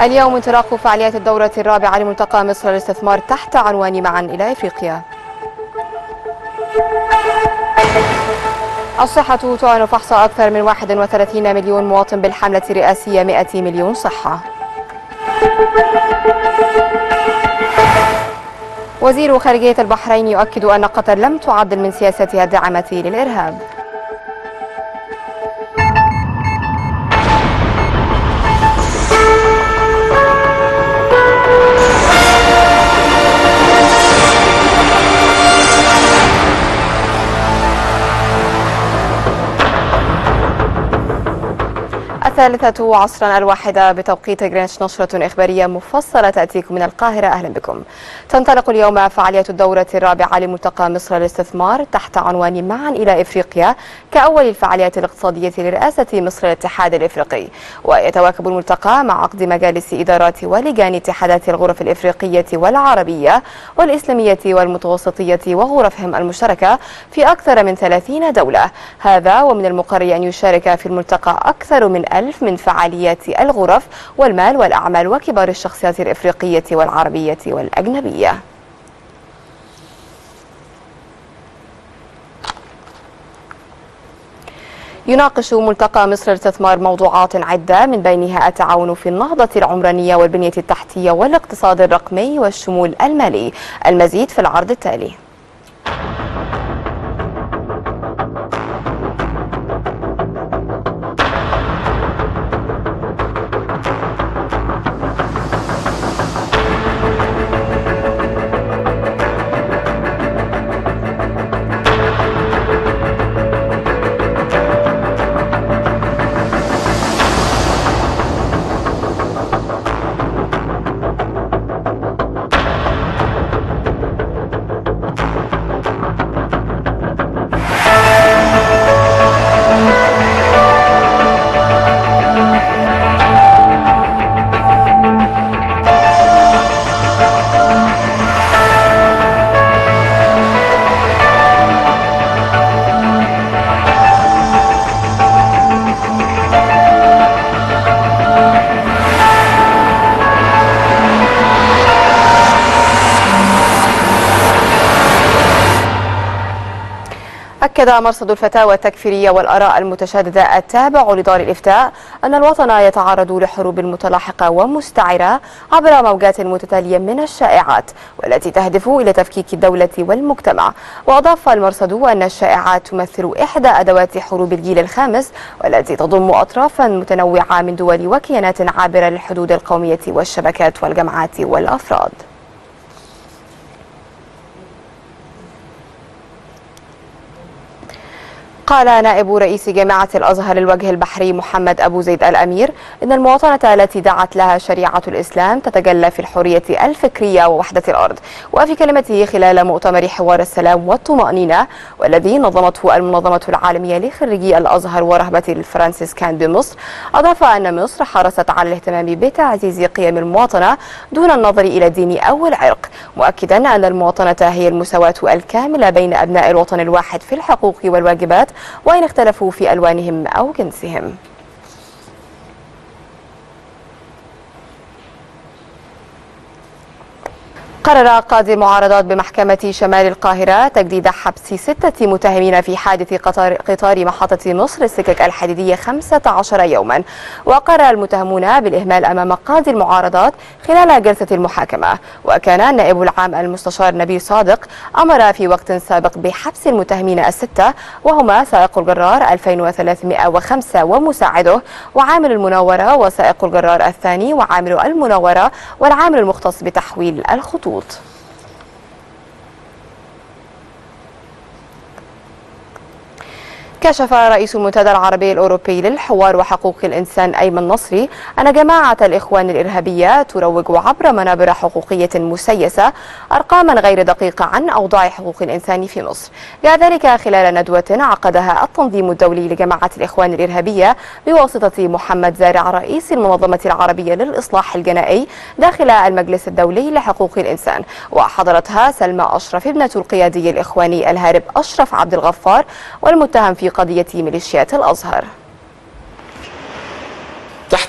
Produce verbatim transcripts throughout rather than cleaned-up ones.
اليوم انطلاق فعاليات الدورة الرابعة لملتقى مصر للاستثمار تحت عنوان معا إلى إفريقيا. الصحة تعلن فحص أكثر من واحد وثلاثين مليون مواطن بالحملة الرئاسية مئة مليون صحة. وزير خارجية البحرين يؤكد أن قطر لم تعدل من سياستها الداعمة للإرهاب. الثالثة عصرا الواحدة بتوقيت غرينتش، نشرة إخبارية مفصلة تأتيكم من القاهرة. أهلا بكم. تنطلق اليوم فعالية الدورة الرابعة لملتقى مصر للاستثمار تحت عنوان معا إلى إفريقيا كأول الفعاليات الاقتصادية لرئاسة مصر الاتحاد الإفريقي، ويتواكب الملتقى مع عقد مجالس إدارات ولجان اتحادات الغرف الإفريقية والعربية والإسلامية والمتوسطية وغرفهم المشتركة في أكثر من ثلاثين دولة. هذا ومن المقرر أن يشارك في الملتقى أكثر من ألف من فعاليات الغرف والمال والأعمال وكبار الشخصيات الإفريقية والعربية والأجنبية. يناقش ملتقى مصر للاستثمار موضوعات عدة من بينها التعاون في النهضة العمرانية والبنية التحتية والاقتصاد الرقمي والشمول المالي. المزيد في العرض التالي. أكد مرصد الفتاوى التكفيرية والآراء المتشددة التابع لدار الإفتاء أن الوطن يتعرض لحروب متلاحقة ومستعرة عبر موجات متتالية من الشائعات والتي تهدف إلى تفكيك الدولة والمجتمع. وأضاف المرصد أن الشائعات تمثل إحدى أدوات حروب الجيل الخامس والتي تضم أطرافا متنوعة من دول وكيانات عابرة للحدود القومية والشبكات والجماعات والأفراد. قال نائب رئيس جامعة الأزهر للوجه البحري محمد أبو زيد الأمير إن المواطنة التي دعت لها شريعة الإسلام تتجلى في الحرية الفكرية ووحدة الأرض. وفي كلمته خلال مؤتمر حوار السلام والطمأنينة والذي نظمته المنظمة العالمية لخريجي الأزهر ورهبة الفرنسيسكان بمصر، أضاف أن مصر حرصت على الاهتمام بتعزيز قيم المواطنة دون النظر إلى الدين أو العرق، مؤكدا أن المواطنة هي المساواة الكاملة بين أبناء الوطن الواحد في الحقوق والواجبات وإن اختلفوا في ألوانهم أو جنسهم. قرر قاضي المعارضات بمحكمة شمال القاهرة تجديد حبس ستة متهمين في حادث قطار, قطار محطة مصر السكك الحديدية خمسة عشر يوما. وقرر المتهمون بالإهمال أمام قاضي المعارضات خلال جلسة المحاكمة. وكان النائب العام المستشار نبيل صادق أمر في وقت سابق بحبس المتهمين الستة، وهما سائق الجرار ألفين وثلاثمئة وخمسة ومساعده، وعامل المناورة، وسائق الجرار الثاني، وعامل المناورة، والعامل المختص بتحويل الخطوط. كشف رئيس المنتدى العربي الأوروبي للحوار وحقوق الإنسان أيمن نصري أن جماعة الإخوان الإرهابية تروج عبر منابر حقوقية مسيسة أرقاما غير دقيقة عن أوضاع حقوق الإنسان في مصر. جاء ذلك خلال ندوة عقدها التنظيم الدولي لجماعة الإخوان الإرهابية بواسطة محمد زارع رئيس المنظمة العربية للإصلاح الجنائي داخل المجلس الدولي لحقوق الإنسان، وحضرتها سلمى أشرف ابنة القيادي الإخواني الهارب أشرف عبد الغفار والمتهم في قضية ميليشيات الأزهر.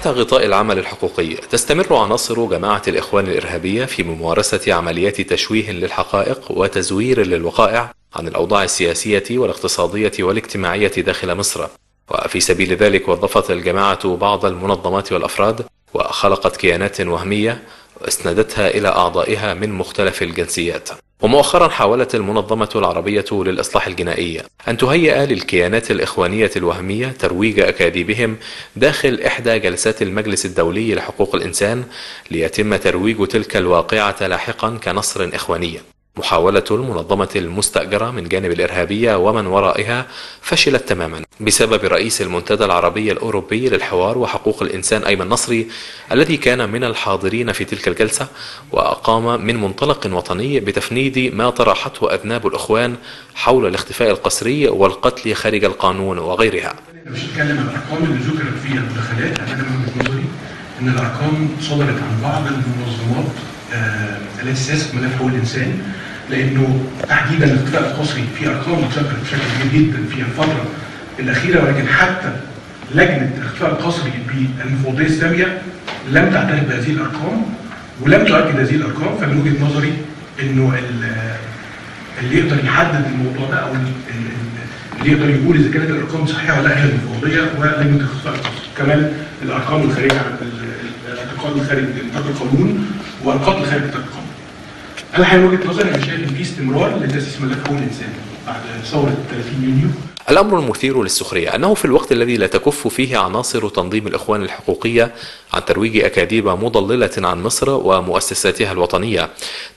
تحت غطاء العمل الحقوقي تستمر عناصر جماعة الإخوان الإرهابية في ممارسة عمليات تشويه للحقائق وتزوير للوقائع عن الأوضاع السياسية والاقتصادية والاجتماعية داخل مصر. وفي سبيل ذلك وظفت الجماعة بعض المنظمات والأفراد وخلقت كيانات وهمية واسندتها إلى أعضائها من مختلف الجنسيات. ومؤخرا حاولت المنظمة العربية للإصلاح الجنائي أن تهيئ للكيانات الإخوانية الوهمية ترويج أكاذيبهم داخل إحدى جلسات المجلس الدولي لحقوق الإنسان ليتم ترويج تلك الواقعة لاحقا كنصر إخواني. محاولة المنظمة المستأجرة من جانب الإرهابية ومن ورائها فشلت تماما بسبب رئيس المنتدى العربي الأوروبي للحوار وحقوق الإنسان أيمن نصري الذي كان من الحاضرين في تلك الجلسة، وأقام من منطلق وطني بتفنيد ما طرحته أذناب الإخوان حول الاختفاء القسري والقتل خارج القانون وغيرها. مش هتكلم عن الأرقام اللي ذكرت فيها المداخلات، أنا من نظري إن الأرقام صدرت عن بعض المنظمات التي تسيس ملف حقوق الإنسان، لأنه تحديدا الاختفاء القسري في أرقام اتذكرت بشكل كبير جدا في الفترة الأخيرة، ولكن حتى لجنة الاختفاء القسري بالمفوضية السامية لم تعترف بهذه الأرقام ولم تؤكد هذه الأرقام. فمن وجهة نظري إنه اللي يقدر يحدد الموضوع ده أو اللي يقدر يقول إذا كانت الأرقام صحيحة ولا هي المفوضية ولجنة الاختفاء القسري. كمان الأرقام الخارجة عن الاعتقال خارج نطاق القانون والقتل خارج نطاق القانون. أنا حاليا وجهة نظري أنا شايف إن في استمرار لتأسيس ملف حقوق الإنسان بعد ثورة ثلاثين يونيو. الأمر المثير للسخرية أنه في الوقت الذي لا تكف فيه عناصر تنظيم الإخوان الحقوقية عن ترويج أكاذيب مضللة عن مصر ومؤسساتها الوطنية،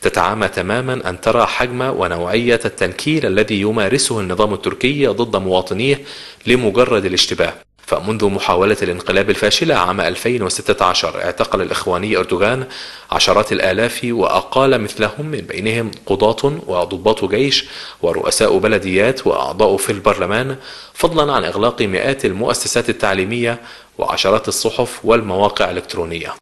تتعامى تماما أن ترى حجم ونوعية التنكيل الذي يمارسه النظام التركي ضد مواطنيه لمجرد الاشتباه. فمنذ محاولة الانقلاب الفاشلة عام ألفين وستة عشر اعتقل الإخواني أردوغان عشرات الآلاف وأقال مثلهم، من بينهم قضاة وضباط جيش ورؤساء بلديات وأعضاء في البرلمان، فضلا عن إغلاق مئات المؤسسات التعليمية وعشرات الصحف والمواقع الإلكترونية.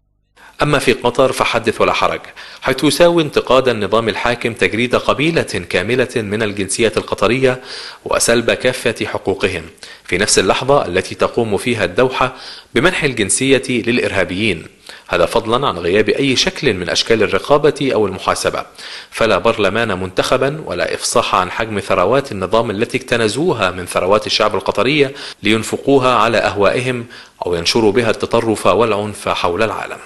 أما في قطر فحدث ولا حرج، حيث يساوي انتقاد النظام الحاكم تجريد قبيلة كاملة من الجنسية القطرية وسلب كافة حقوقهم في نفس اللحظة التي تقوم فيها الدوحة بمنح الجنسية للإرهابيين، هذا فضلا عن غياب أي شكل من أشكال الرقابة أو المحاسبة. فلا برلمان منتخبا ولا إفصاح عن حجم ثروات النظام التي اكتنزوها من ثروات الشعب القطرية لينفقوها على أهوائهم أو ينشروا بها التطرف والعنف حول العالم.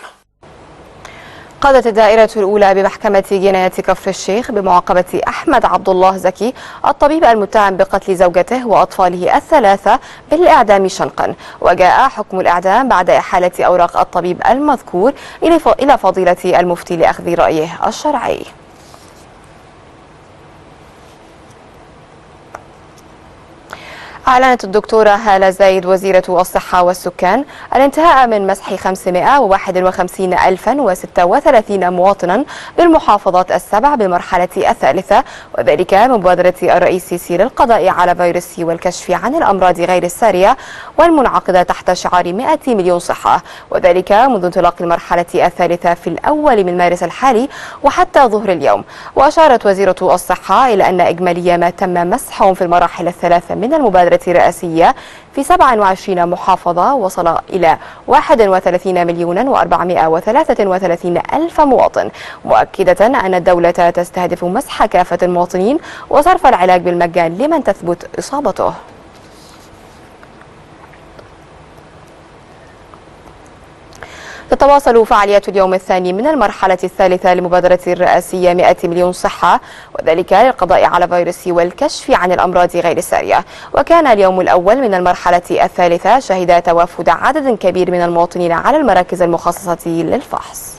قادت الدائرة الأولى بمحكمة جناية كفر الشيخ بمعاقبة أحمد عبد الله زكي الطبيب المتهم بقتل زوجته وأطفاله الثلاثة بالإعدام شنقا، وجاء حكم الإعدام بعد إحالة أوراق الطبيب المذكور إلى فضيلة المفتي لأخذ رأيه الشرعي. أعلنت الدكتورة هالة زايد وزيرة الصحة والسكان الانتهاء من مسح خمسمائة وواحد وخمسين ألفا وستة وثلاثين مواطنا بالمحافظات السبع بمرحلة الثالثة، وذلك مبادرة الرئيس السيسي للقضاء على فيروس والكشف عن الأمراض غير السارية والمنعقدة تحت شعار مئة مليون صحة، وذلك منذ انطلاق المرحلة الثالثة في الأول من مارس الحالي وحتى ظهر اليوم. وأشارت وزيرة الصحة إلى أن إجمالي ما تم مسحهم في المراحل الثلاثة من المبادرة رئاسية في سبعة وعشرين محافظة وصل إلى واحد وثلاثين مليون وأربعمائة وثلاثة وثلاثين ألف مواطن، مؤكدة أن الدولة تستهدف مسح كافة المواطنين وصرف العلاج بالمجان لمن تثبت إصابته. تتواصل فعاليات اليوم الثاني من المرحلة الثالثة لمبادرة الرئاسية مئة مليون صحة، وذلك للقضاء على فيروس والكشف عن الأمراض غير السارية. وكان اليوم الأول من المرحلة الثالثة شهد توافد عدد كبير من المواطنين على المراكز المخصصة للفحص.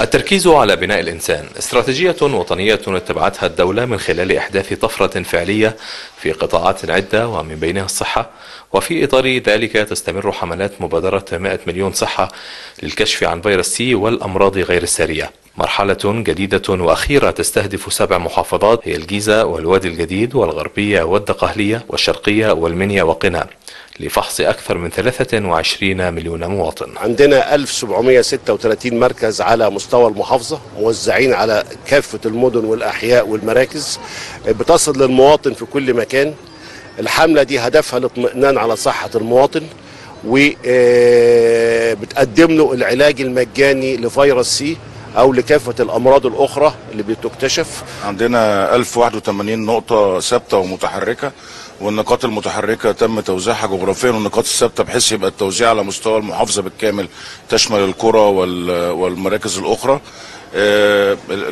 التركيز على بناء الإنسان استراتيجية وطنية اتبعتها الدولة من خلال إحداث طفرة فعلية في قطاعات عدة ومن بينها الصحة. وفي إطار ذلك تستمر حملات مبادرة مئة مليون صحة للكشف عن فيروس سي والأمراض غير السارية، مرحلة جديدة وأخيرة تستهدف سبع محافظات هي الجيزة والوادي الجديد والغربية والدقهلية والشرقية والمنيا وقنا، لفحص أكثر من ثلاثة وعشرين مليون مواطن. عندنا ألف وسبعمائة وستة وثلاثين مركز على مستوى المحافظة موزعين على كافة المدن والأحياء والمراكز، بتصل للمواطن في كل مكان. الحملة دي هدفها الاطمئنان على صحة المواطن وبتقدم له العلاج المجاني لفيروس سي أو لكافة الأمراض الأخرى اللي بتكتشف. عندنا ألف وواحد وثمانين نقطة ثابتة ومتحركة، والنقاط المتحركة تم توزيعها جغرافيا، والنقاط الثابتة بحيث يبقى التوزيع على مستوى المحافظة بالكامل تشمل القرى والمراكز الأخرى.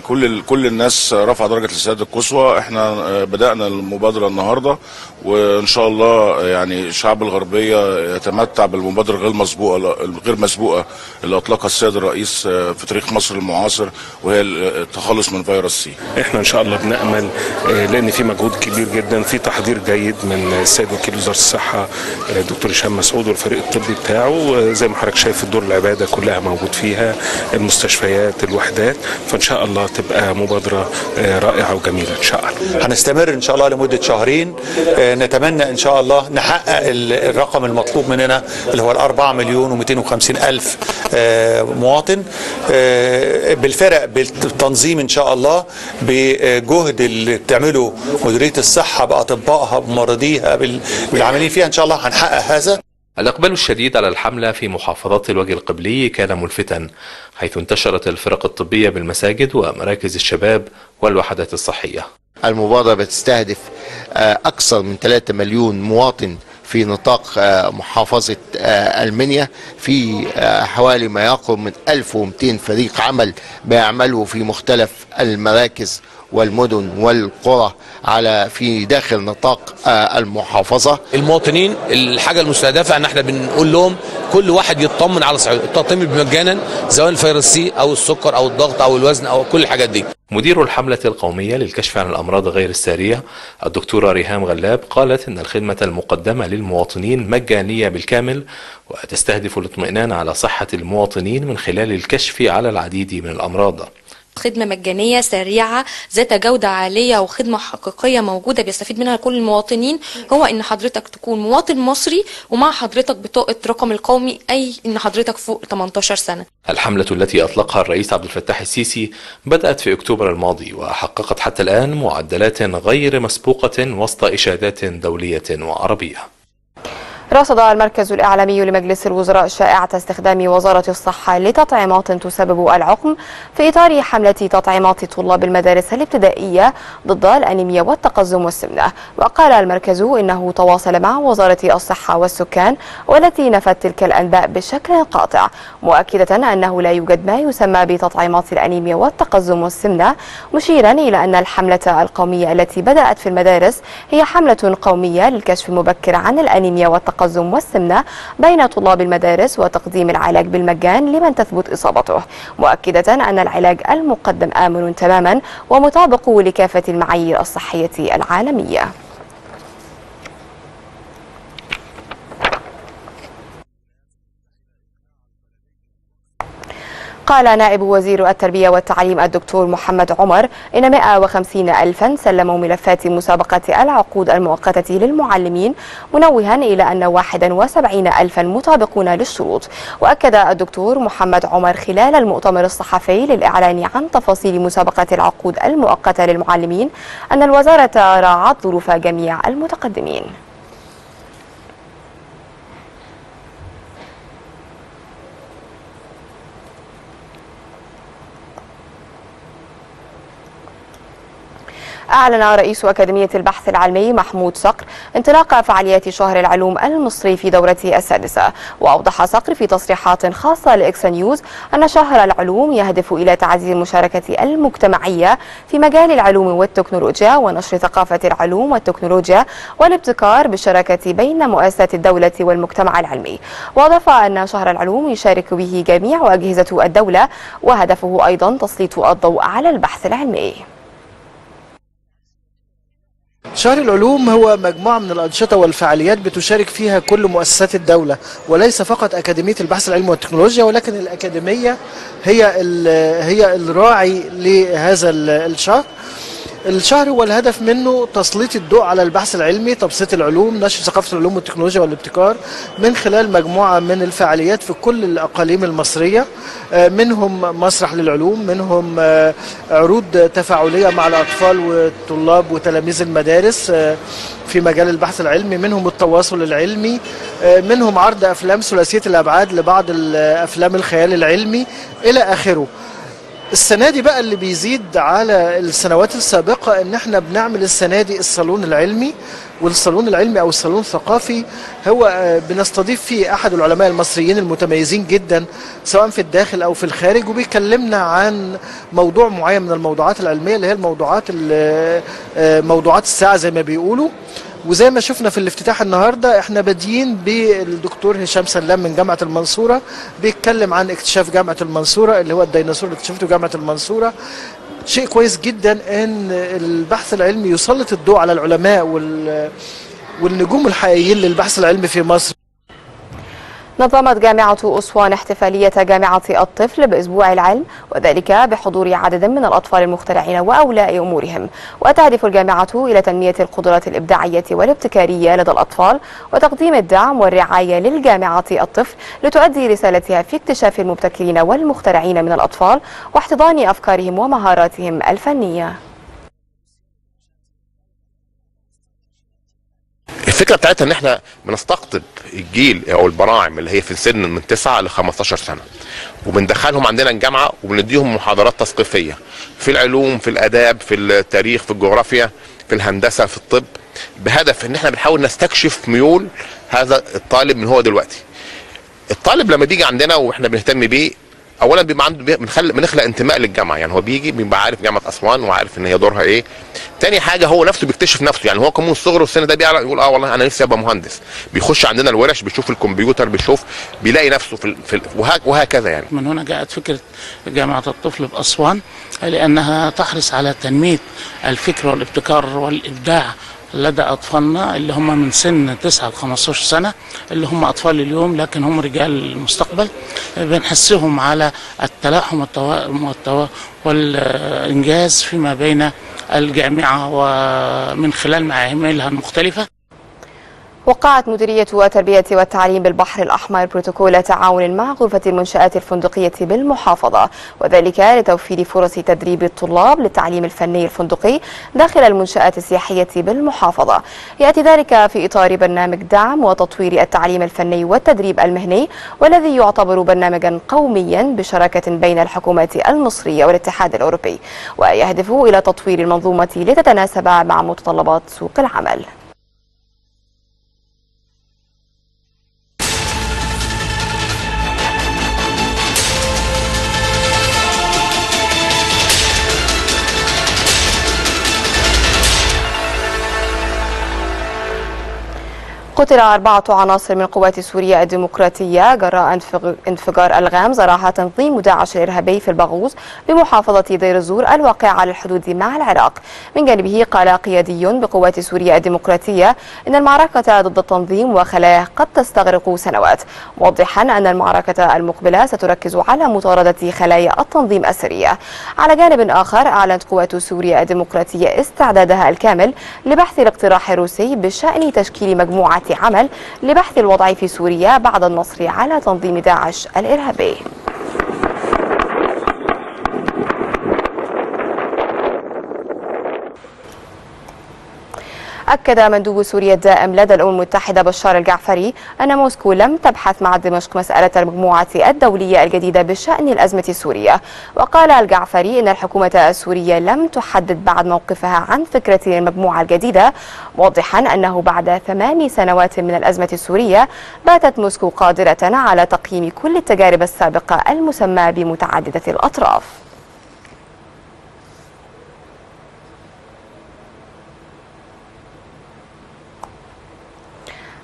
كل كل الناس رفع درجة الاستعداد القصوى. احنا بدأنا المبادرة النهاردة، وان شاء الله يعني شعب الغربية يتمتع بالمبادرة غير مسبوقة غير مسبوقة اللي اطلقها السيد الرئيس في تاريخ مصر المعاصر، وهي التخلص من فيروس سي. احنا ان شاء الله بنأمل لان في مجهود كبير جدا، في تحضير جيد من السيد وكيل وزارة الصحة دكتور هشام مسعود والفريق الطبي بتاعه، زي ما حضرتك شايف الدور العبادة كلها موجود فيها، المستشفيات، الوحدات، فإن شاء الله تبقى مبادرة رائعة وجميلة إن شاء الله. هنستمر إن شاء الله لمدة شهرين، نتمنى إن شاء الله نحقق الرقم المطلوب مننا اللي هو الأربعة مليون ومئتين وخمسين ألف مواطن، بالفرق بالتنظيم إن شاء الله، بجهد اللي بتعمله مديرية الصحة بأطبائها بمرضيها بالعاملين فيها، إن شاء الله هنحقق هذا. الإقبال الشديد على الحملة في محافظات الوجه القبلي كان ملفتا، حيث انتشرت الفرق الطبية بالمساجد ومراكز الشباب والوحدات الصحية. المبادرة بتستهدف أكثر من ثلاثة مليون مواطن في نطاق محافظة المنيا، في حوالي ما يقرب من ألف ومئتين فريق عمل بيعملوا في مختلف المراكز والمدن والقرى على في داخل نطاق المحافظة. المواطنين الحاجة المستهدفة ان احنا بنقول لهم كل واحد يطمن على صحته، التطعيم مجانا سواء الفيروس سي او السكر او الضغط او الوزن او كل الحاجات دي. مدير الحملة القومية للكشف عن الأمراض غير السارية الدكتورة ريهام غلاب قالت إن الخدمة المقدمة للمواطنين مجانية بالكامل، وتستهدف الاطمئنان على صحة المواطنين من خلال الكشف على العديد من الأمراض. خدمة مجانية سريعة ذات جودة عالية وخدمة حقيقية موجودة بيستفيد منها كل المواطنين، هو ان حضرتك تكون مواطن مصري ومع حضرتك بطاقة رقم القومي، اي ان حضرتك فوق ثمانية عشر سنة. الحملة التي اطلقها الرئيس عبد الفتاح السيسي بدأت في اكتوبر الماضي، وحققت حتى الآن معدلات غير مسبوقة وسط إشادات دولية وعربية. رصد المركز الإعلامي لمجلس الوزراء شائعة استخدام وزارة الصحة لتطعيمات تسبب العقم في إطار حملة تطعيمات طلاب المدارس الابتدائية ضد الأنيميا والتقزم والسمنة، وقال المركز إنه تواصل مع وزارة الصحة والسكان والتي نفت تلك الأنباء بشكل قاطع، مؤكدة أنه لا يوجد ما يسمى بتطعيمات الأنيميا والتقزم والسمنة، مشيرا إلى أن الحملة القومية التي بدأت في المدارس هي حملة قومية للكشف المبكر عن الأنيميا والتقزم التقزم والسمنة بين طلاب المدارس وتقديم العلاج بالمجان لمن تثبت إصابته، مؤكدة أن العلاج المقدم آمن تماما ومطابق لكافة المعايير الصحية العالمية. قال نائب وزير التربية والتعليم الدكتور محمد عمر إن مئة وخمسين ألفا سلموا ملفات مسابقة العقود المؤقتة للمعلمين، منوها إلى أن واحد وسبعين ألفا مطابقون للشروط. وأكد الدكتور محمد عمر خلال المؤتمر الصحفي للإعلان عن تفاصيل مسابقة العقود المؤقتة للمعلمين أن الوزارة راعت ظروف جميع المتقدمين. أعلن رئيس أكاديمية البحث العلمي محمود صقر انطلاق فعاليات شهر العلوم المصري في دورته السادسة، وأوضح صقر في تصريحات خاصة لإكس نيوز أن شهر العلوم يهدف إلى تعزيز المشاركة المجتمعية في مجال العلوم والتكنولوجيا ونشر ثقافة العلوم والتكنولوجيا والابتكار بالشراكة بين مؤسسات الدولة والمجتمع العلمي. وأضاف أن شهر العلوم يشارك به جميع أجهزة الدولة، وهدفه أيضا تسليط الضوء على البحث العلمي. شهر العلوم هو مجموعة من الأنشطة والفعاليات بتشارك فيها كل مؤسسات الدولة، وليس فقط أكاديمية البحث العلمي والتكنولوجيا، ولكن الأكاديمية هي هي الراعي لهذا الشهر. الشهر هو الهدف منه تسليط الضوء على البحث العلمي، تبسيط العلوم، نشر ثقافة العلوم والتكنولوجيا والابتكار من خلال مجموعة من الفعاليات في كل الأقاليم المصرية، منهم مسرح للعلوم، منهم عروض تفاعلية مع الأطفال والطلاب وتلاميذ المدارس في مجال البحث العلمي، منهم التواصل العلمي، منهم عرض أفلام ثلاثية الأبعاد لبعض أفلام الخيال العلمي إلى آخره. السنة دي بقى اللي بيزيد على السنوات السابقة ان احنا بنعمل السنة دي الصالون العلمي، والصالون العلمي او الصالون الثقافي هو بنستضيف فيه احد العلماء المصريين المتميزين جدا سواء في الداخل او في الخارج، وبيكلمنا عن موضوع معين من الموضوعات العلمية اللي هي الموضوعات موضوعات الساعة زي ما بيقولوا. وزي ما شفنا في الافتتاح النهارده احنا بادئين بالدكتور هشام سلام من جامعه المنصوره بيتكلم عن اكتشاف جامعه المنصوره اللي هو الديناصور اللي اكتشفته جامعه المنصوره. شيء كويس جدا ان البحث العلمي يسلط الضوء على العلماء والنجوم الحقيقيين للبحث العلمي في مصر. نظمت جامعة أسوان احتفالية جامعة الطفل بأسبوع العلم، وذلك بحضور عدد من الأطفال المخترعين وأولياء أمورهم، وتهدف الجامعة إلى تنمية القدرات الإبداعية والابتكارية لدى الأطفال وتقديم الدعم والرعاية للجامعة الطفل لتؤدي رسالتها في اكتشاف المبتكرين والمخترعين من الأطفال واحتضان أفكارهم ومهاراتهم الفنية. الفكره بتاعتها ان احنا بنستقطب الجيل او البراعم اللي هي في سن من تسعة ل خمستاشر سنه، وبندخلهم عندنا الجامعه وبنديهم محاضرات تثقيفيه في العلوم، في الاداب، في التاريخ، في الجغرافيا، في الهندسه، في الطب، بهدف ان احنا بنحاول نستكشف ميول هذا الطالب من هو دلوقتي. الطالب لما بيجي عندنا واحنا بنهتم بيه اولا بيبقى عنده بنخلق انتماء للجامعه، يعني هو بيجي بيبقى عارف جامعه اسوان وعارف ان هي دورها ايه. تاني حاجه هو نفسه بيكتشف نفسه، يعني هو كمان من صغره السن ده بيعرف يقول اه والله انا نفسي ابقى مهندس، بيخش عندنا الورش بيشوف الكمبيوتر بيشوف بيلاقي نفسه في, في وهكذا. يعني من هنا جاءت فكره جامعه الطفل باسوان لانها تحرص على تنميه الفكر والابتكار والابداع لدى أطفالنا اللي هم من سن تسعة ل خمستاشر سنة، اللي هم أطفال اليوم لكن هم رجال المستقبل. بنحسهم على التلاحم والتوا... والإنجاز فيما بين الجامعة ومن خلال معاملها المختلفة. وقعت مديرية التربية والتعليم بالبحر الأحمر بروتوكول تعاون مع غرفة المنشآت الفندقية بالمحافظة، وذلك لتوفير فرص تدريب الطلاب للتعليم الفني الفندقي داخل المنشآت السياحية بالمحافظة. يأتي ذلك في إطار برنامج دعم وتطوير التعليم الفني والتدريب المهني، والذي يعتبر برنامجا قوميا بشراكة بين الحكومات المصرية والاتحاد الأوروبي، ويهدف إلى تطوير المنظومة لتتناسب مع متطلبات سوق العمل. قتل أربعة عناصر من قوات سوريا الديمقراطية جراء انفجار ألغام زرعها تنظيم داعش الإرهابي في البغوز بمحافظة دير الزور الواقعة على الحدود مع العراق. من جانبه قال قيادي بقوات سوريا الديمقراطية إن المعركة ضد التنظيم وخلاه قد تستغرق سنوات، موضحا أن المعركة المقبلة ستركز على مطاردة خلايا التنظيم السرية. على جانب آخر أعلنت قوات سوريا الديمقراطية استعدادها الكامل لبحث الاقتراح الروسي بشأن تشكيل مجموعة عمل لبحث الوضع في سوريا بعد النصر على تنظيم داعش الإرهابي. أكد مندوب سوريا الدائم لدى الأمم المتحدة بشار الجعفري أن موسكو لم تبحث مع دمشق مسألة المجموعة الدولية الجديدة بشأن الأزمة السورية، وقال الجعفري أن الحكومة السورية لم تحدد بعد موقفها عن فكرة المجموعة الجديدة، واضحا أنه بعد ثماني سنوات من الأزمة السورية باتت موسكو قادرة على تقييم كل التجارب السابقة المسمى بمتعددة الأطراف.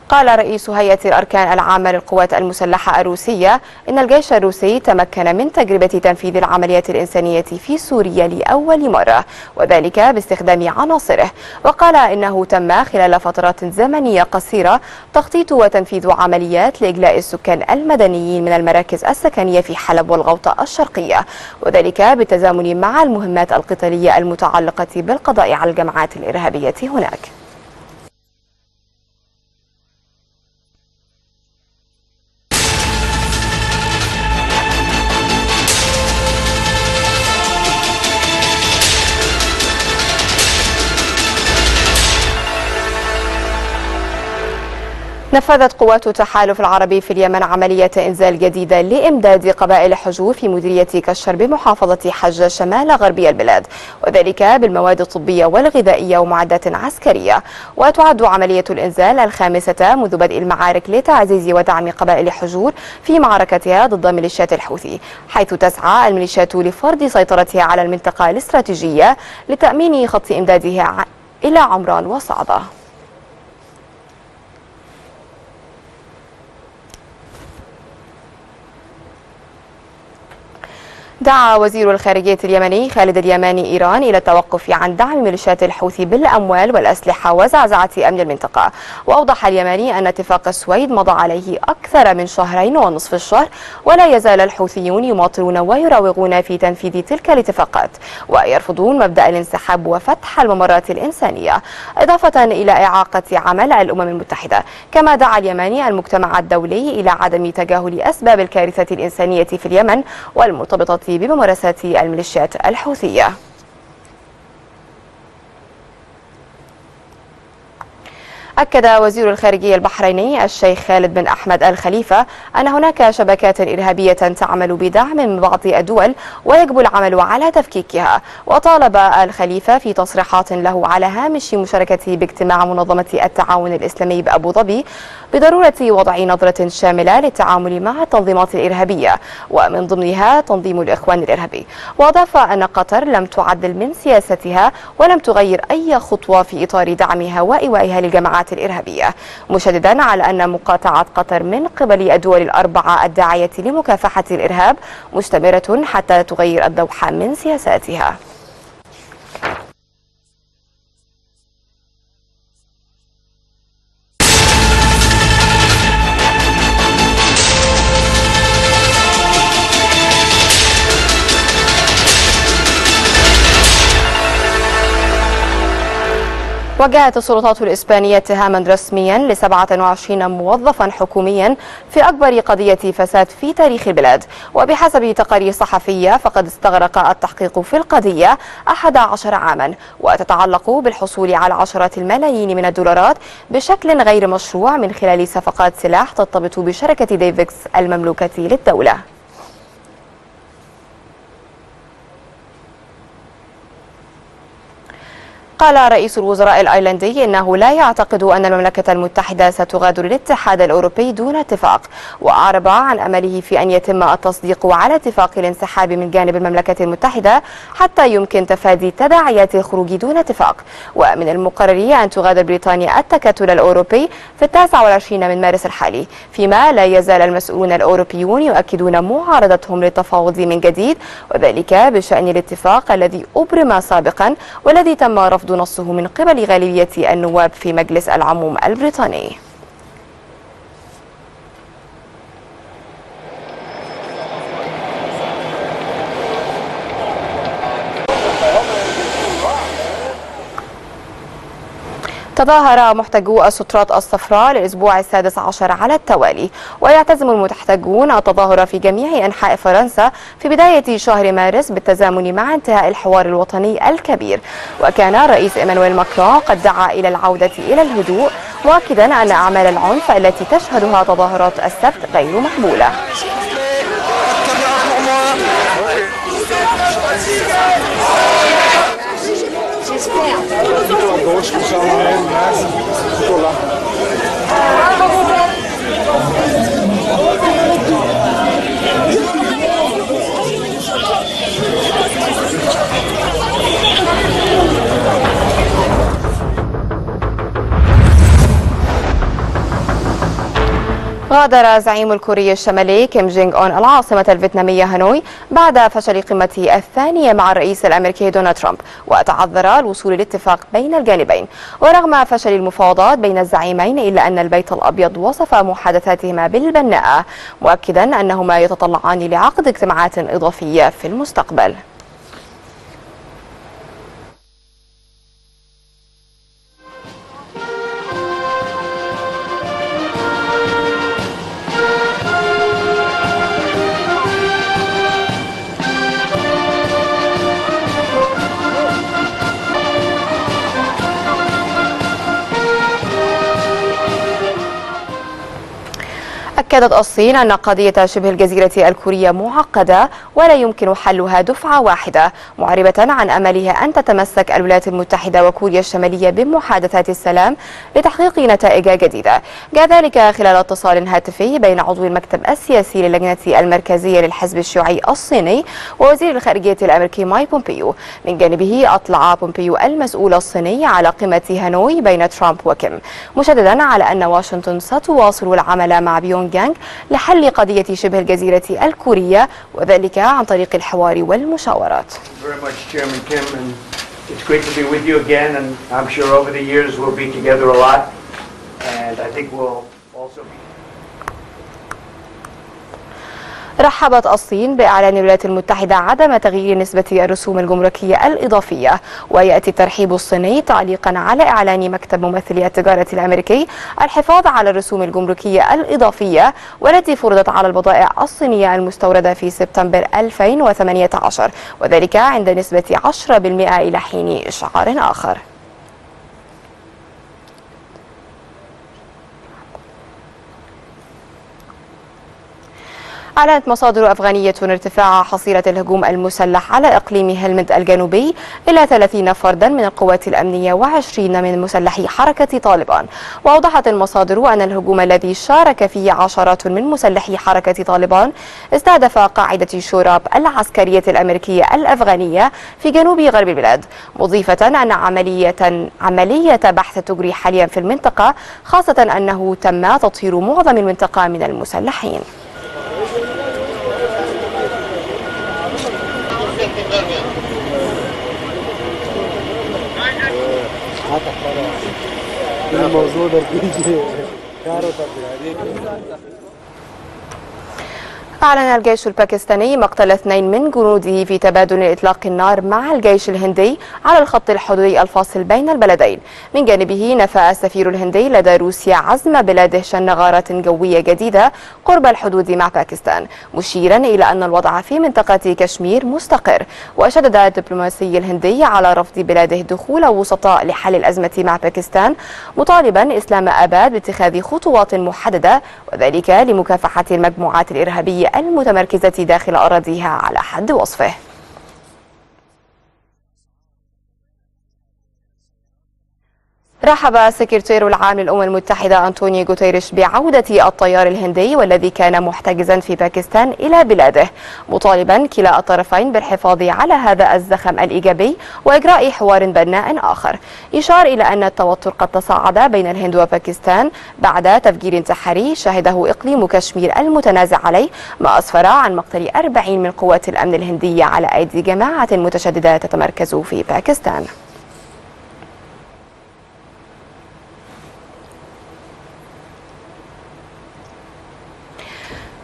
قال رئيس هيئة الأركان العامة للقوات المسلحة الروسية إن الجيش الروسي تمكن من تجربة تنفيذ العمليات الإنسانية في سوريا لأول مرة، وذلك باستخدام عناصره. وقال إنه تم خلال فترات زمنية قصيرة تخطيط وتنفيذ عمليات لإجلاء السكان المدنيين من المراكز السكنية في حلب والغوطة الشرقية، وذلك بالتزامن مع المهمات القتالية المتعلقة بالقضاء على الجماعات الإرهابية هناك. نفذت قوات التحالف العربي في اليمن عملية إنزال جديدة لإمداد قبائل حجو في مديرية كشر بمحافظة حجة شمال غربي البلاد، وذلك بالمواد الطبية والغذائية ومعدات عسكرية. وتعد عملية الإنزال الخامسة منذ بدء المعارك لتعزيز ودعم قبائل حجور في معركتها ضد ميليشيات الحوثي، حيث تسعى الميليشيات لفرض سيطرتها على المنطقة الاستراتيجية لتأمين خط إمدادها إلى عمران وصعدة. دعا وزير الخارجية اليمني خالد اليماني إيران إلى التوقف عن دعم ميليشيات الحوثي بالأموال والأسلحة وزعزعة أمن المنطقة. وأوضح اليماني أن اتفاق السويد مضى عليه أكثر من شهرين ونصف الشهر، ولا يزال الحوثيون يماطلون ويراوغون في تنفيذ تلك الاتفاقات ويرفضون مبدأ الانسحاب وفتح الممرات الإنسانية، إضافة إلى إعاقة عمل الأمم المتحدة. كما دعا اليماني المجتمع الدولي إلى عدم تجاهل أسباب الكارثة الإنسانية في اليمن والمرتبطة بممارسات الميليشيات الحوثية. أكد وزير الخارجية البحريني الشيخ خالد بن أحمد الخليفة أن هناك شبكات إرهابية تعمل بدعم من بعض الدول ويجب العمل على تفكيكها. وطالب الخليفة في تصريحات له على هامش مشاركته باجتماع منظمة التعاون الإسلامي بأبو ظبي بضرورة وضع نظرة شاملة للتعامل مع التنظيمات الإرهابية ومن ضمنها تنظيم الإخوان الإرهابي. وأضاف أن قطر لم تعدل من سياستها ولم تغير أي خطوة في إطار دعمها وإيوائها للجماعات الإرهابية، مشددا على أن مقاطعة قطر من قبل الدول الأربعة الداعية لمكافحة الإرهاب مستمرة حتى تغير الدوحة من سياساتها. وجهت السلطات الإسبانية اتهاما رسميا ل سبعة وعشرين موظفا حكوميا في أكبر قضية فساد في تاريخ البلاد. وبحسب تقارير صحفية فقد استغرق التحقيق في القضية أحد عشر عاما، وتتعلق بالحصول على عشرات الملايين من الدولارات بشكل غير مشروع من خلال صفقات سلاح ترتبط بشركة ديفكس المملوكة للدولة. قال رئيس الوزراء الأيرلندي إنه لا يعتقد أن المملكة المتحدة ستغادر الاتحاد الأوروبي دون اتفاق، وأعرب عن أمله في أن يتم التصديق على اتفاق الانسحاب من جانب المملكة المتحدة حتى يمكن تفادي تداعيات الخروج دون اتفاق. ومن المقرر أن تغادر بريطانيا التكتل الأوروبي في التاسع والعشرين من مارس الحالي، فيما لا يزال المسؤولون الأوروبيون يؤكدون معارضتهم للتفاوض من جديد، وذلك بشأن الاتفاق الذي أبرم سابقا والذي تم رفضه نصه من قبل غالبية النواب في مجلس العموم البريطاني. تظاهر محتجو السترات الصفراء للأسبوع السادس عشر على التوالي، ويعتزم المحتجون التظاهر في جميع أنحاء فرنسا في بداية شهر مارس بالتزامن مع انتهاء الحوار الوطني الكبير. وكان الرئيس إيمانويل ماكرون قد دعا إلى العودة إلى الهدوء، مؤكدا أن أعمال العنف التي تشهدها تظاهرات السبت غير مقبولة. غادر زعيم الكوري الشمالي كيم جونغ أون العاصمة الفيتنامية هانوي بعد فشل قمته الثانية مع الرئيس الأمريكي دونالد ترامب، وتعذر الوصول لاتفاق بين الجانبين. ورغم فشل المفاوضات بين الزعيمين إلا أن البيت الأبيض وصف محادثاتهما بالبناءة، مؤكدا أنهما يتطلعان لعقد اجتماعات إضافية في المستقبل. أكدت الصين أن قضية شبه الجزيرة الكورية معقدة ولا يمكن حلها دفعة واحدة، معربة عن أملها أن تتمسك الولايات المتحدة وكوريا الشمالية بمحادثات السلام لتحقيق نتائج جديدة. جاء ذلك خلال اتصال هاتفي بين عضو المكتب السياسي للجنة المركزية للحزب الشيوعي الصيني ووزير الخارجية الأمريكي مايك بومبيو. من جانبه أطلع بومبيو المسؤول الصيني على قمة هانوي بين ترامب وكيم، مشددا على أن واشنطن ستواصل العمل مع بيونغ لحل قضية شبه الجزيرة الكورية، وذلك عن طريق الحوار والمشاورات. رحبت الصين بإعلان الولايات المتحدة عدم تغيير نسبة الرسوم الجمركية الإضافية، ويأتي الترحيب الصيني تعليقا على إعلان مكتب ممثلي التجارة الأمريكي الحفاظ على الرسوم الجمركية الإضافية والتي فرضت على البضائع الصينية المستوردة في سبتمبر ألفين وثمانية عشر، وذلك عند نسبة عشرة بالمئة إلى حين إشعار آخر. أعلنت مصادر أفغانية ارتفاع حصيلة الهجوم المسلح على إقليم هلمند الجنوبي إلى ثلاثين فردا من القوات الأمنية وعشرين من مسلحي حركة طالبان. وأوضحت المصادر أن الهجوم الذي شارك فيه عشرات من مسلحي حركة طالبان استهدف قاعدة شوراب العسكرية الأمريكية الأفغانية في جنوب غرب البلاد، مضيفة أن عملية عملية بحث تجري حاليا في المنطقة، خاصة أنه تم تطهير معظم المنطقة من المسلحين. أعلن الجيش الباكستاني مقتل اثنين من جنوده في تبادل إطلاق النار مع الجيش الهندي على الخط الحدودي الفاصل بين البلدين. من جانبه نفى السفير الهندي لدى روسيا عزم بلاده شن غارة جوية جديدة قرب الحدود مع باكستان، مشيرا إلى أن الوضع في منطقة كشمير مستقر. وشدد الدبلوماسي الهندي على رفض بلاده دخول وسطاء لحل الأزمة مع باكستان، مطالبا إسلام آباد باتخاذ خطوات محددة وذلك لمكافحة المجموعات الإرهابية المتمركزة داخل أراضيها على حد وصفه. رحب السكرتير العام للأمم المتحدة أنطونيو غوتيريش بعودة الطيار الهندي والذي كان محتجزا في باكستان إلى بلاده، مطالبا كلا الطرفين بالحفاظ على هذا الزخم الإيجابي وإجراء حوار بناء آخر، يشار إلى أن التوتر قد تصاعد بين الهند وباكستان بعد تفجير انتحاري شهده إقليم كشمير المتنازع عليه، ما أسفر عن مقتل أربعين من قوات الأمن الهندية على أيدي جماعة متشددة تتمركز في باكستان.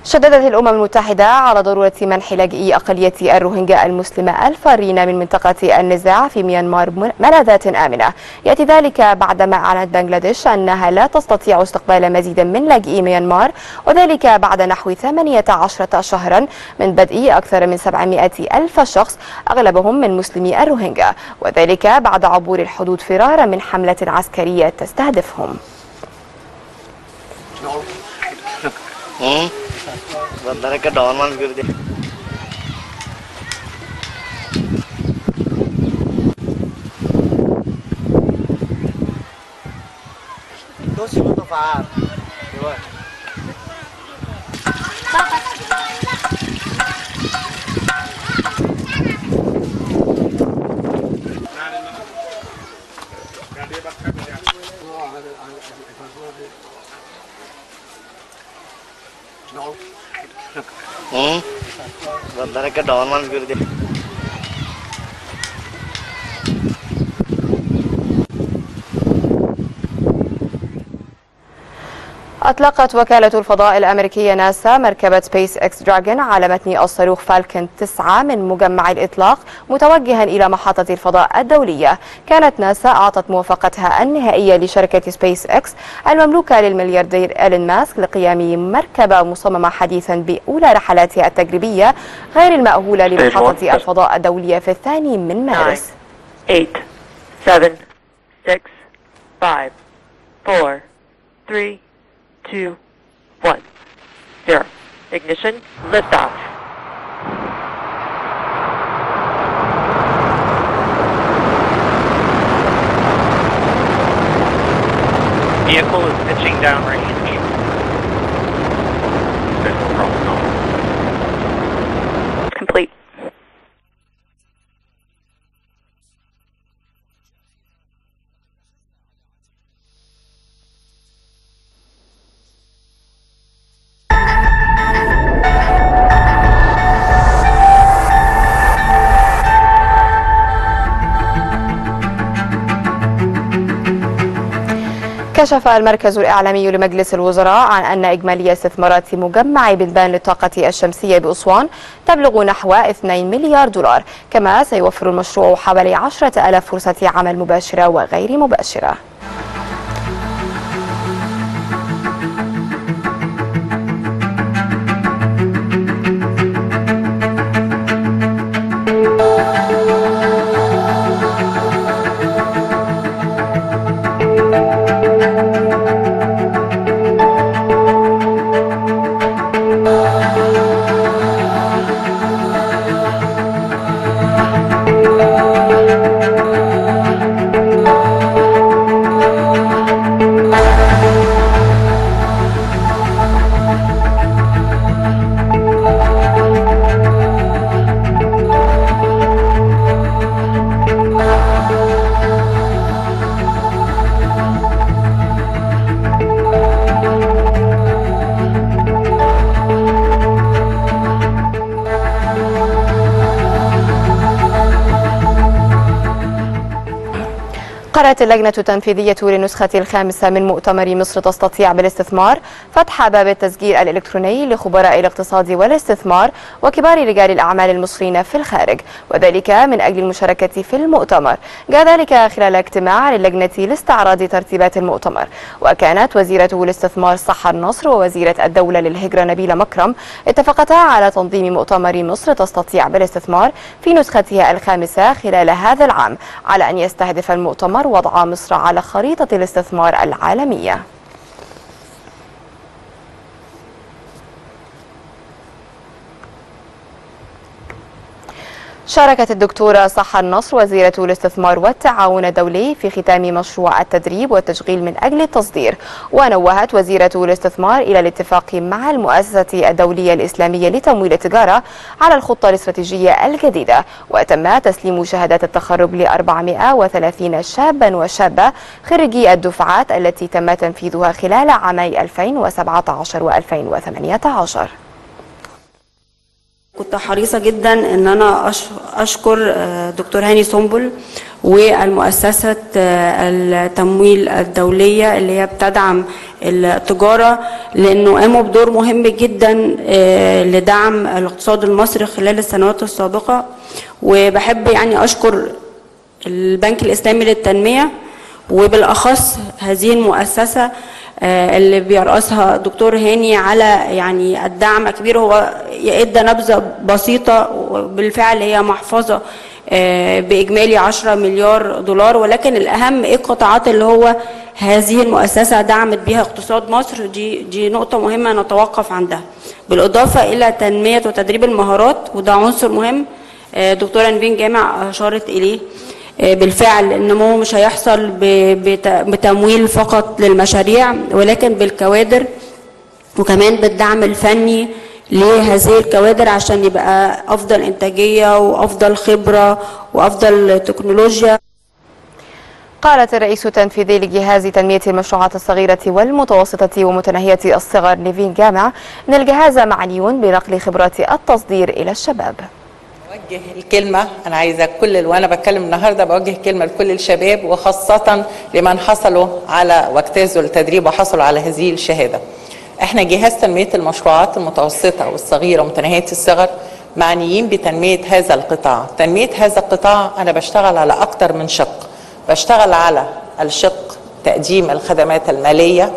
شددت الأمم المتحدة على ضرورة منح لاجئي أقلية الروهينجا المسلمة الفارين من منطقة النزاع في ميانمار ملاذات آمنة. يأتي ذلك بعدما أعلنت بنغلاديش أنها لا تستطيع استقبال مزيدا من لاجئي ميانمار، وذلك بعد نحو ثمانية عشر شهرا من بدء أكثر من سبعمائة ألف شخص أغلبهم من مسلمي الروهينجا، وذلك بعد عبور الحدود فرارا من حملة عسكرية تستهدفهم. بدنا كده والله نقول دي. أطلقت وكالة الفضاء الأمريكية ناسا مركبة سبيس اكس دراجون على متن الصاروخ فالكن تسعة من مجمع الإطلاق متوجها إلى محطة الفضاء الدولية. كانت ناسا أعطت موافقتها النهائية لشركة سبيس اكس المملوكة للملياردير إيلون ماسك لقيام مركبة مصممة حديثا بأولى رحلاتها التجريبية غير المأهولة لمحطة الفضاء الدولية في الثاني من مارس. nine, eight, seven, six, five, four, three, two, one, zero. Ignition, liftoff. Vehicle is pitching downrange. Complete. كشف المركز الإعلامي لمجلس الوزراء عن أن إجمالي استثمارات مجمع بنبان للطاقة الشمسية بأسوان تبلغ نحو اثنين مليار دولار، كما سيوفر المشروع حوالي عشرة آلاف فرصة عمل مباشرة وغير مباشرة. قررت اللجنة التنفيذية للنسخة الخامسة من مؤتمر مصر تستطيع بالاستثمار فتح باب التسجيل الإلكتروني لخبراء الاقتصاد والاستثمار وكبار رجال الأعمال المصريين في الخارج، وذلك من أجل المشاركة في المؤتمر. جاء ذلك خلال اجتماع للجنة لاستعراض ترتيبات المؤتمر، وكانت وزيرة الاستثمار صحة النصر ووزيرة الدولة للهجرة نبيلة مكرم اتفقتا على تنظيم مؤتمر مصر تستطيع بالاستثمار في نسختها الخامسة خلال هذا العام، على أن يستهدف المؤتمر وضع مصر على خريطة الاستثمار العالمية. شاركت الدكتورة صحة النصر وزيرة الاستثمار والتعاون الدولي في ختام مشروع التدريب والتشغيل من أجل التصدير، ونوهت وزيرة الاستثمار إلى الاتفاق مع المؤسسة الدولية الإسلامية لتمويل التجارة على الخطة الاستراتيجية الجديدة، وتم تسليم شهادات التخرج ل أربعمائة وثلاثين شابا وشابة خريجي الدفعات التي تم تنفيذها خلال عامي ألفين وسبعة عشر وألفين وثمانية عشر. كنت حريصة جدا ان انا اشكر دكتور هاني سنبل والمؤسسة التمويل الدولية اللي هي بتدعم التجارة، لانه قاموا بدور مهم جدا لدعم الاقتصاد المصري خلال السنوات السابقة. وبحب يعني اشكر البنك الاسلامي للتنمية وبالاخص هذه المؤسسة اللي بيرأسها دكتور هاني على يعني الدعم الكبير. هو ادى نبذه بسيطه وبالفعل هي محفظه باجمالي عشرة مليار دولار، ولكن الاهم ايه القطاعات اللي هو هذه المؤسسه دعمت بيها اقتصاد مصر. دي دي نقطه مهمه نتوقف عندها، بالاضافه الى تنميه وتدريب المهارات، وده عنصر مهم دكتوره نبيل جامع اشارت اليه. بالفعل النمو مش هيحصل بتمويل فقط للمشاريع، ولكن بالكوادر وكمان بالدعم الفني لهذه الكوادر عشان يبقى أفضل إنتاجية وأفضل خبرة وأفضل تكنولوجيا. قالت الرئيس التنفيذي لجهاز تنمية المشروعات الصغيرة والمتوسطة ومتناهية الصغر نيفين جامع أن الجهاز معني بنقل خبرات التصدير إلى الشباب. أوجه الكلمة، أنا عايزة كل وأنا بتكلم النهاردة بوجه كلمة لكل الشباب وخاصة لمن حصلوا على واجتازوا التدريب وحصلوا على هذه الشهادة. إحنا جهاز تنمية المشروعات المتوسطة والصغيرة ومتناهية الصغر معنيين بتنمية هذا القطاع. تنمية هذا القطاع أنا بشتغل على أكتر من شق، بشتغل على الشق تقديم الخدمات المالية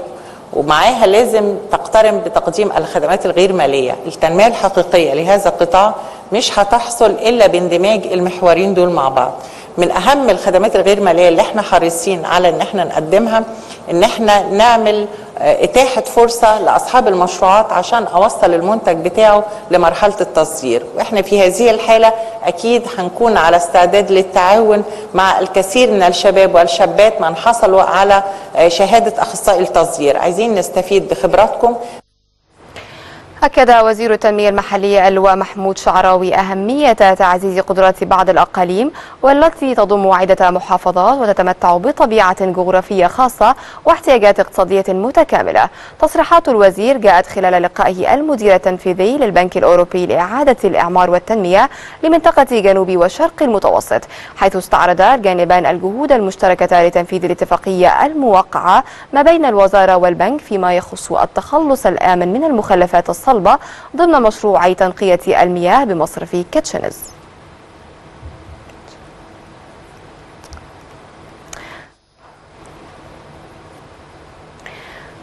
ومعاها لازم تقترن بتقديم الخدمات الغير مالية. التنمية الحقيقية لهذا القطاع مش هتحصل إلا باندماج المحورين دول مع بعض. من أهم الخدمات الغير مالية اللي احنا حريصين على ان احنا نقدمها ان احنا نعمل إتاحة فرصة لأصحاب المشروعات عشان أوصل المنتج بتاعه لمرحلة التصدير، وإحنا في هذه الحالة أكيد هنكون على استعداد للتعاون مع الكثير من الشباب والشابات من حصلوا على شهادة أخصائي التصدير، عايزين نستفيد بخبراتكم. أكد وزير التنمية المحلية اللواء محمود شعراوي أهمية تعزيز قدرات بعض الأقاليم والتي تضم عدة محافظات وتتمتع بطبيعة جغرافية خاصة واحتياجات اقتصادية متكاملة. تصريحات الوزير جاءت خلال لقائه المدير التنفيذي للبنك الأوروبي لإعادة الإعمار والتنمية لمنطقة جنوب وشرق المتوسط، حيث استعرض الجانبان الجهود المشتركة لتنفيذ الاتفاقية الموقعة ما بين الوزارة والبنك فيما يخص التخلص الآمن من المخلفات الصلبة ضمن مشروعي تنقية المياه بمصرف كاتشنز.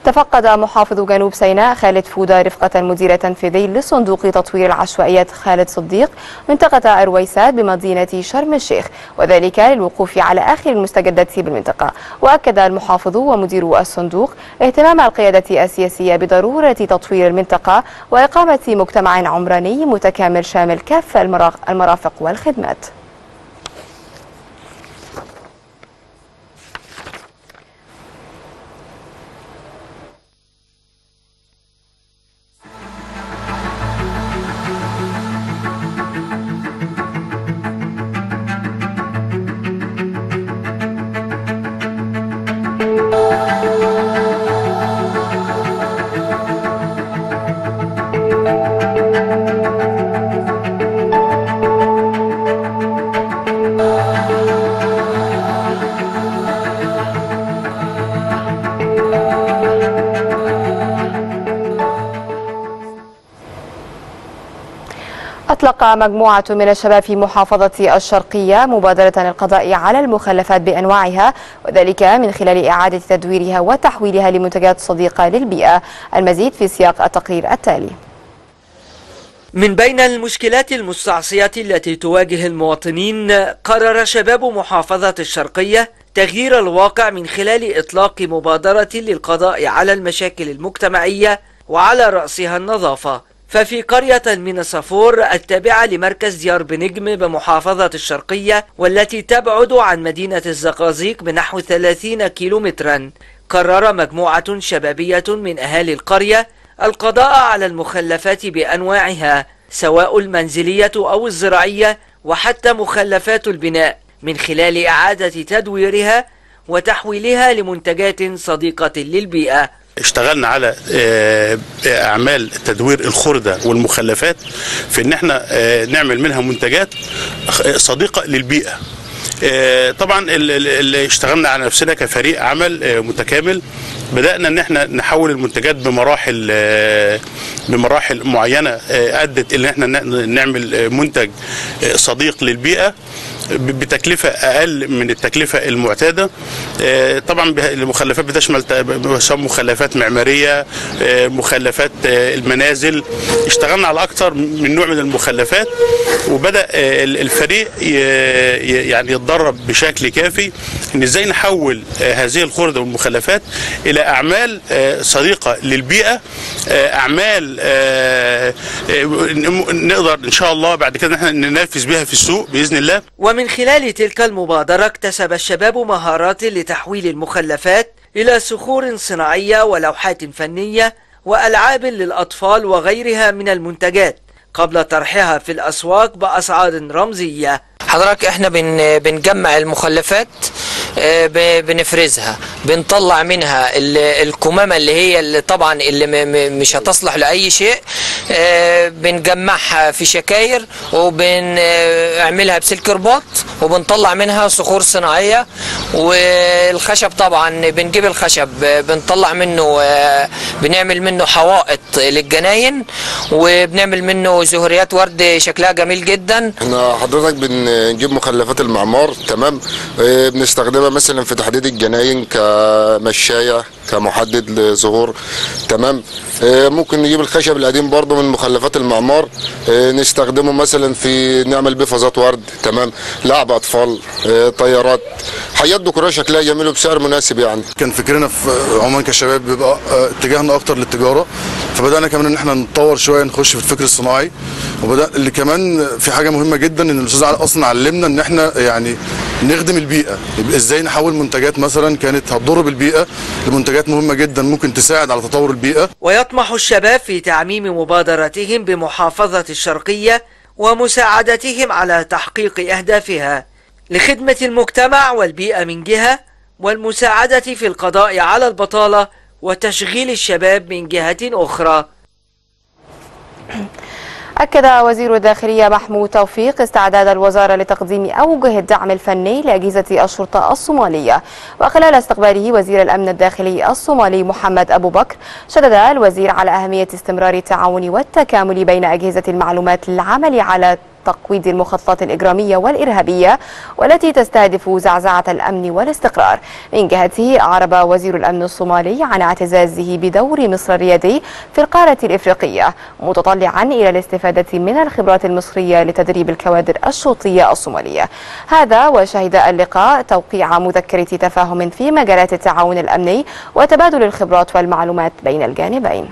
تفقد محافظ جنوب سيناء خالد فودة رفقة المدير التنفيذي لصندوق تطوير العشوائيات خالد صديق منطقة أرويسات بمدينة شرم الشيخ، وذلك للوقوف على آخر المستجدات بالمنطقة. وأكد المحافظ ومدير الصندوق اهتمام القيادة السياسية بضرورة تطوير المنطقة وإقامة مجتمع عمراني متكامل شامل كافة المرافق والخدمات. أطلق مجموعة من الشباب في محافظة الشرقية مبادرة للقضاء على المخلفات بأنواعها، وذلك من خلال إعادة تدويرها وتحويلها لمنتجات صديقة للبيئة. المزيد في سياق التقرير التالي. من بين المشكلات المستعصية التي تواجه المواطنين، قرر شباب محافظة الشرقية تغيير الواقع من خلال إطلاق مبادرة للقضاء على المشاكل المجتمعية وعلى رأسها النظافة. ففي قرية من الصفور التابعة لمركز ديار بنجم بمحافظة الشرقية والتي تبعد عن مدينة الزقازيق بنحو ثلاثين كيلومترا، قرر مجموعة شبابية من أهالي القرية القضاء على المخلفات بأنواعها سواء المنزلية أو الزراعية وحتى مخلفات البناء من خلال إعادة تدويرها وتحويلها لمنتجات صديقة للبيئة. اشتغلنا على اعمال تدوير الخردة والمخلفات في ان احنا نعمل منها منتجات صديقة للبيئة. طبعا اللي اشتغلنا على نفسنا كفريق عمل متكامل، بدأنا ان احنا نحول المنتجات بمراحل بمراحل معينة ادت ان احنا نعمل منتج صديق للبيئة بتكلفة أقل من التكلفة المعتادة. طبعا المخلفات بتشمل مخلفات معمارية، مخلفات المنازل، اشتغلنا على أكثر من نوع من المخلفات، وبدأ الفريق يعني يتدرب بشكل كافي إن إزاي نحول هذه الخردة والمخلفات إلى أعمال صديقة للبيئة، أعمال نقدر إن شاء الله بعد كده إحنا ننافس بها في السوق بإذن الله. ومن خلال تلك المبادرة اكتسب الشباب مهارات لتحويل المخلفات إلى صخور صناعية ولوحات فنية وألعاب للأطفال وغيرها من المنتجات قبل طرحها في الأسواق بأسعار رمزية. حضرتك احنا بن بنجمع المخلفات بنفرزها، بنطلع منها الكمامة اللي هي اللي طبعا اللي مش هتصلح لأي شيء، بنجمعها في شكاير وبنعملها بسلك رباط وبنطلع منها صخور صناعية. والخشب طبعا بنجيب الخشب بنطلع منه، بنعمل منه حوائط للجناين وبنعمل منه زهريات ورد شكلها جميل جدا. احنا حضرتك بنجيب مخلفات المعمار تمام، بنستخدمها مثلا في تحديد الجناين كمشاية كمحدد لظهور تمام. ممكن نجيب الخشب القديم برضه من مخلفات المعمار نستخدمه مثلا في نعمل بيه فازات ورد تمام، لعب اطفال، طيارات، حاجات ديكوريه شكلها جميل بسعر مناسب. يعني كان فكرنا في عمان كشباب بيبقى اتجاهنا اكتر للتجاره، فبدانا كمان ان احنا نتطور شويه نخش في الفكر الصناعي. وبدا اللي كمان في حاجه مهمه جدا ان الاستاذ اصلا علمنا ان احنا يعني نخدم البيئه، ازاي نحول منتجات مثلا كانت هتضر بالبيئه لمنتجات مهمه جدا ممكن تساعد على تطور البيئه. ويطمح الشباب في تعميم مبادرتهم بمحافظه الشرقيه ومساعدتهم على تحقيق اهدافها لخدمه المجتمع والبيئه من جهه، والمساعده في القضاء على البطاله وتشغيل الشباب من جهه اخرى. أكد وزير الداخلية محمود توفيق استعداد الوزارة لتقديم أوجه الدعم الفني لأجهزة الشرطة الصومالية. وخلال استقباله وزير الأمن الداخلي الصومالي محمد أبو بكر، شدد الوزير على أهمية استمرار التعاون والتكامل بين أجهزة المعلومات للعمل على تقويض المخططات الإجرامية والإرهابية والتي تستهدف زعزعة الأمن والاستقرار. من جهته، أعرب وزير الأمن الصومالي عن اعتزازه بدور مصر الريادي في القارة الإفريقية، متطلعا إلى الاستفادة من الخبرات المصرية لتدريب الكوادر الشرطية الصومالية. هذا وشهد اللقاء توقيع مذكرة تفاهم في مجالات التعاون الأمني وتبادل الخبرات والمعلومات بين الجانبين.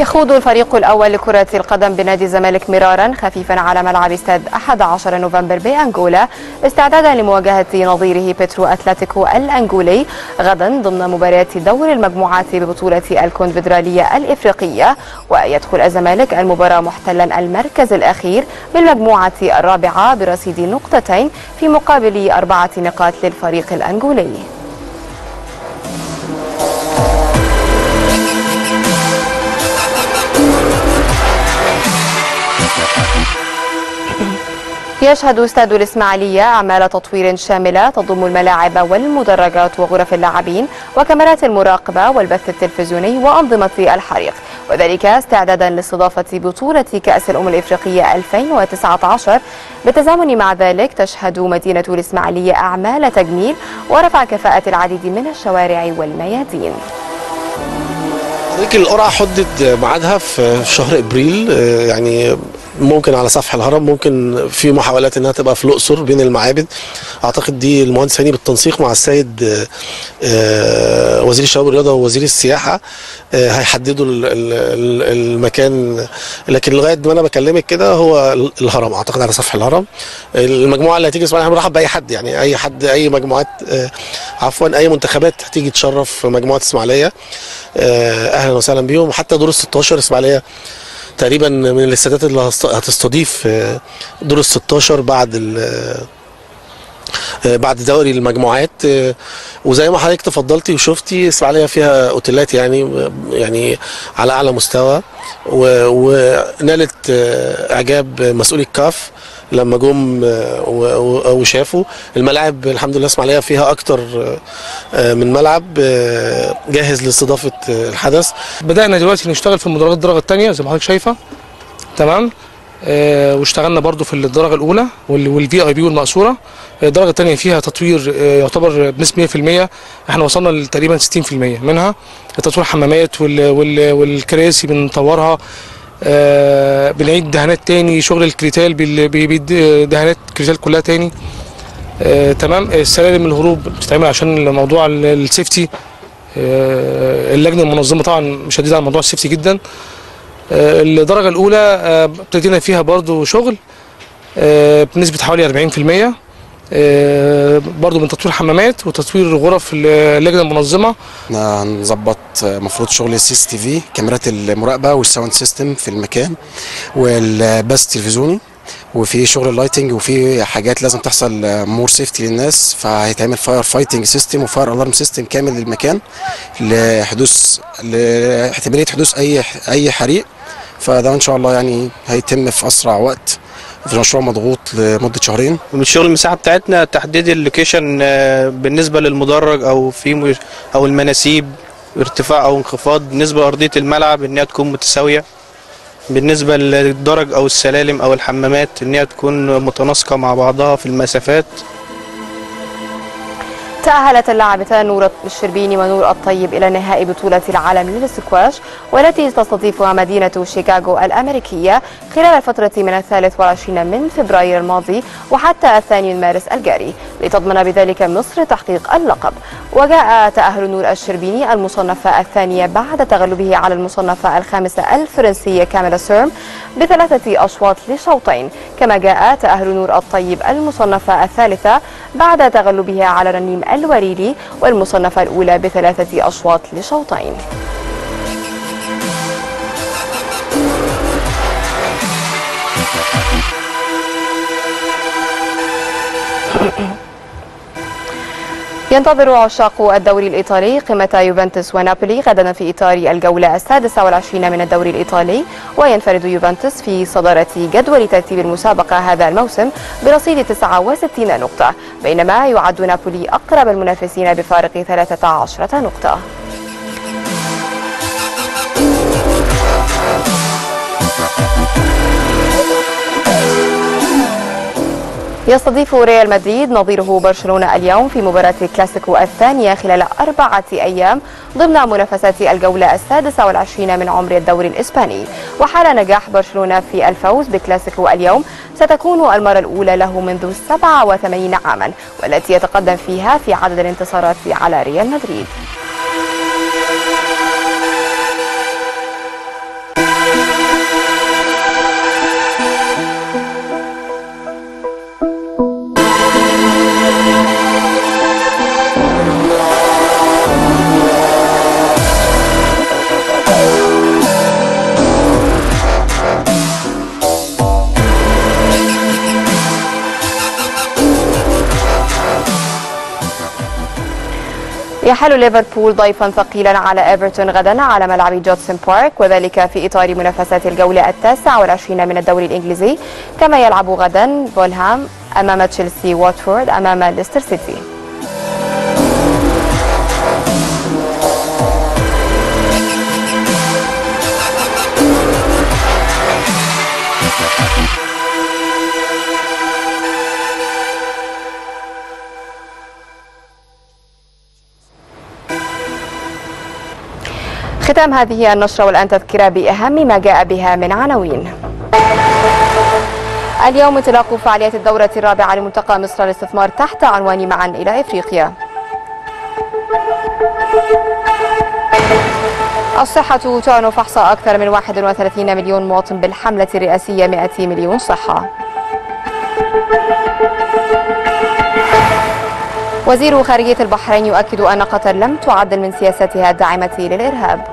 يخوض الفريق الأول لكرة القدم بنادي الزمالك مرارا خفيفا على ملعب استاد أحد عشر نوفمبر بأنجولا استعدادا لمواجهة نظيره بترو أتلتيكو الأنجولي غدا ضمن مباريات دور المجموعات ببطولة الكونفدرالية الإفريقية. ويدخل الزمالك المباراة محتلا المركز الأخير بالمجموعة الرابعة برصيد نقطتين في مقابل أربعة نقاط للفريق الأنجولي. يشهد استاد الإسماعيلية أعمال تطوير شاملة تضم الملاعب والمدرجات وغرف اللاعبين وكاميرات المراقبة والبث التلفزيوني وأنظمة الحريق، وذلك استعدادا لاستضافة بطولة كأس الأمم الإفريقية ألفين وتسعة عشر. بالتزامن مع ذلك تشهد مدينة الإسماعيلية أعمال تجميل ورفع كفاءة العديد من الشوارع والميادين. لكن القرعة حدد ميعادها في شهر ابريل، يعني ممكن على سفح الهرم، ممكن في محاولات انها تبقى في الاقصر بين المعابد. اعتقد دي المهندس هاني بالتنسيق مع السيد وزير الشباب والرياضه ووزير السياحه هيحددوا المكان، لكن لغايه ما انا بكلمك كده هو الهرم، اعتقد على سفح الهرم. المجموعه اللي هتيجي اسمها هنرحب باي حد، يعني اي حد، اي مجموعات، عفوا اي منتخبات هتيجي تشرف مجموعه اسماعيليه، اهلا وسهلا بيهم. حتى دور ال ستاشر اسماعيليه تقريبا من الاستادات اللي هتستضيف دور ال ستاشر بعد بعد دوري المجموعات. وزي ما حضرتك تفضلتي وشفتي اسماعيليه فيها اوتيلات يعني يعني على اعلى مستوى، ونالت اعجاب مسؤولي الكاف لما جم وشافوا الملاعب. الحمد لله اسماعيليه فيها اكتر من ملعب جاهز لاستضافه الحدث. بدانا دلوقتي نشتغل في المدرجات الدرجه الثانيه زي ما حضرتك شايفه تمام، واشتغلنا برضو في الدرجه الاولى والفي اي بي والمقصوره. الدرجه الثانيه فيها تطوير يعتبر بنسبه مية في المية، احنا وصلنا لتقريبا ستين في المية منها تطوير الحمامات والكراسي بنطورها، آه بنعيد دهانات تاني، شغل الكريتال بدهانات الكريتال كلها تاني، آه تمام. السلالم الهروب بتتعمل عشان موضوع السيفتي، آه اللجنه المنظمه طبعا شديده على موضوع السيفتي جدا. آه الدرجه الاولى ابتدينا آه فيها برضو شغل، بنسبه حوالي أربعين بالمية، برضه من تطوير حمامات وتطوير غرف اللجنه المنظمه. احنا هنظبط المفروض شغل السي اس تي في، كاميرات المراقبه والساوند سيستم في المكان والبث التلفزيوني، وفي شغل اللايتنج، وفي حاجات لازم تحصل مور سيفتي للناس، فهيتعمل فاير فايتنج سيستم وفاير الارم سيستم كامل للمكان لحدوث لاحتماليه حدوث اي اي حريق. فده ان شاء الله يعني هيتم في اسرع وقت، في مشروع مضغوط لمده شهرين. ومن شغل المساحه بتاعتنا تحديد اللوكيشن بالنسبه للمدرج او في او المناسيب، ارتفاع او انخفاض، بالنسبه لارضيه الملعب ان هي تكون متساويه، بالنسبه للدرج او السلالم او الحمامات ان هي تكون متناسقه مع بعضها في المسافات. تأهلت اللاعبتان نور الشربيني ونور الطيب إلى نهائي بطولة العالم للسكواش، والتي تستضيفها مدينة شيكاغو الأمريكية خلال الفترة من الثالث والعشرين من فبراير الماضي وحتى الثاني من مارس الجاري، لتضمن بذلك مصر تحقيق اللقب. وجاء تأهل نور الشربيني المصنفة الثانية بعد تغلبه على المصنفة الخامسة الفرنسية كاميلا سيرم بثلاثة أشواط لشوطين، كما جاء تأهل نور الطيب المصنفة الثالثة بعد تغلبها على رنيم الوريلي والمصنفة الأولى بثلاثة أشواط لشوطين. ينتظر عشاق الدوري الإيطالي قمة يوفنتوس ونابولي غدا في إطار الجولة السادسة والعشرين من الدوري الإيطالي، وينفرد يوفنتوس في صدارة جدول ترتيب المسابقة هذا الموسم برصيد تسعة وستين نقطة، بينما يعد نابولي أقرب المنافسين بفارق ثلاثة عشر نقطة. يستضيف ريال مدريد نظيره برشلونة اليوم في مباراة الكلاسيكو الثانية خلال أربعة أيام ضمن منافسات الجولة السادسة والعشرين من عمر الدوري الإسباني. وحال نجاح برشلونة في الفوز بكلاسيكو اليوم ستكون المرة الأولى له منذ سبعة وثمانين عاما، والتي يتقدم فيها في عدد الانتصارات على ريال مدريد. يحل ليفربول ضيفا ثقيلا على ايفرتون غدا على ملعب جودسون بارك، وذلك في اطار منافسات الجوله التاسعة والعشرين من الدوري الانجليزي، كما يلعب غدا بولهام امام تشيلسي، واتفورد امام ليستر سيتي. ختام هذه النشرة والآن تذكرة بأهم ما جاء بها من عناوين. اليوم انطلاق فعاليات الدورة الرابعة لملتقى مصر للاستثمار تحت عنوان معا إلى إفريقيا. الصحة تعنف إحصاء أكثر من واحد وثلاثين مليون مواطن بالحملة الرئاسية مئة مليون صحة. وزير خارجية البحرين يؤكد أن قطر لم تعدل من سياستها الداعمة للإرهاب.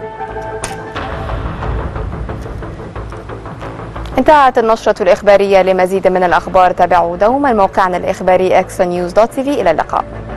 انتهت النشرة الإخبارية، لمزيد من الأخبار تابعوا دوما موقعنا الإخباري إكس نيوز دوت تي في. إلى اللقاء.